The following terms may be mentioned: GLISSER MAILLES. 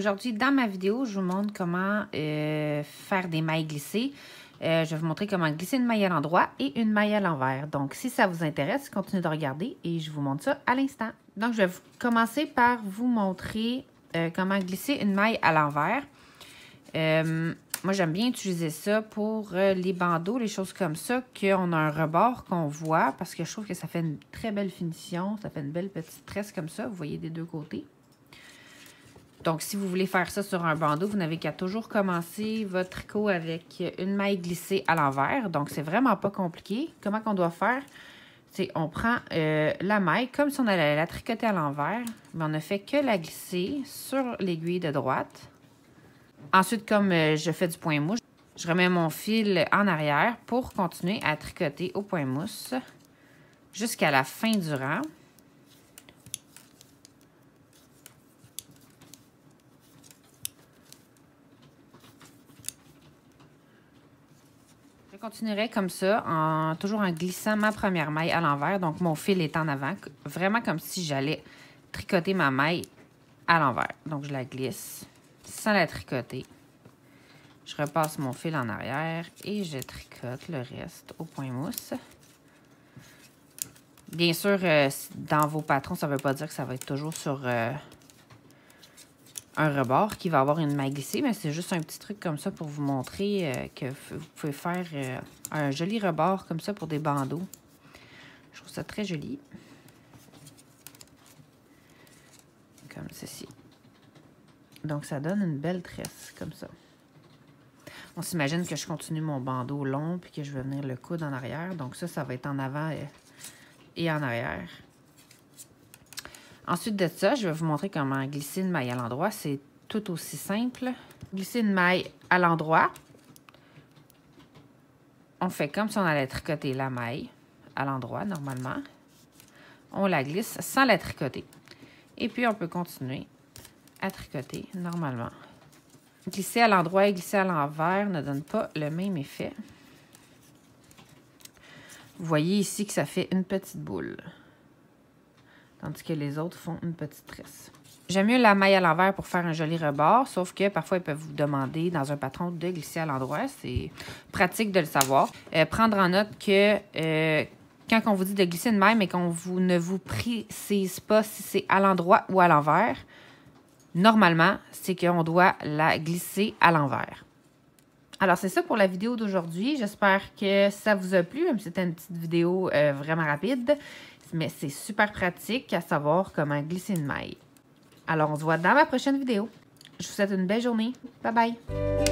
Aujourd'hui, dans ma vidéo, je vous montre comment faire des mailles glissées. Je vais vous montrer comment glisser une maille à l'endroit et une maille à l'envers. Donc, si ça vous intéresse, continuez de regarder et je vous montre ça à l'instant. Donc, je vais commencer par vous montrer comment glisser une maille à l'envers. Moi, j'aime bien utiliser ça pour les bandeaux, les choses comme ça, qu'on a un rebord qu'on voit parce que je trouve que ça fait une très belle finition. Ça fait une belle petite tresse comme ça, vous voyez des deux côtés. Donc, si vous voulez faire ça sur un bandeau, vous n'avez qu'à toujours commencer votre tricot avec une maille glissée à l'envers. Donc, c'est vraiment pas compliqué. Comment qu'on doit faire? C'est on prend la maille comme si on allait la tricoter à l'envers, mais on ne fait que la glisser sur l'aiguille de droite. Ensuite, comme je fais du point mousse, je remets mon fil en arrière pour continuer à tricoter au point mousse jusqu'à la fin du rang. Je continuerai comme ça, toujours en glissant ma première maille à l'envers. Donc, mon fil est en avant, vraiment comme si j'allais tricoter ma maille à l'envers. Donc, je la glisse sans la tricoter. Je repasse mon fil en arrière et je tricote le reste au point mousse. Bien sûr, dans vos patrons, ça ne veut pas dire que ça va être toujours sur un rebord qui va avoir une maille glissée, mais c'est juste un petit truc comme ça pour vous montrer que vous pouvez faire un joli rebord comme ça pour des bandeaux. Je trouve ça très joli. Comme ceci. Donc, ça donne une belle tresse, comme ça. On s'imagine que je continue mon bandeau long, puis que je vais venir le coude en arrière. Donc, ça va être en avant et en arrière. Ensuite de ça, je vais vous montrer comment glisser une maille à l'endroit. C'est tout aussi simple. Glisser une maille à l'endroit. On fait comme si on allait tricoter la maille à l'endroit, normalement. On la glisse sans la tricoter. Et puis, on peut continuer à tricoter normalement. Glisser à l'endroit et glisser à l'envers ne donne pas le même effet. Vous voyez ici que ça fait une petite boule, tandis que les autres font une petite tresse. J'aime mieux la maille à l'envers pour faire un joli rebord, sauf que parfois, ils peuvent vous demander dans un patron de glisser à l'endroit. C'est pratique de le savoir. Prendre en note que quand on vous dit de glisser une maille, mais qu'on ne vous précise pas si c'est à l'endroit ou à l'envers, normalement, c'est qu'on doit la glisser à l'envers. Alors, c'est ça pour la vidéo d'aujourd'hui. J'espère que ça vous a plu, même si c'était une petite vidéo vraiment rapide. Mais c'est super pratique à savoir comment glisser une maille. Alors, on se voit dans ma prochaine vidéo. Je vous souhaite une belle journée. Bye bye!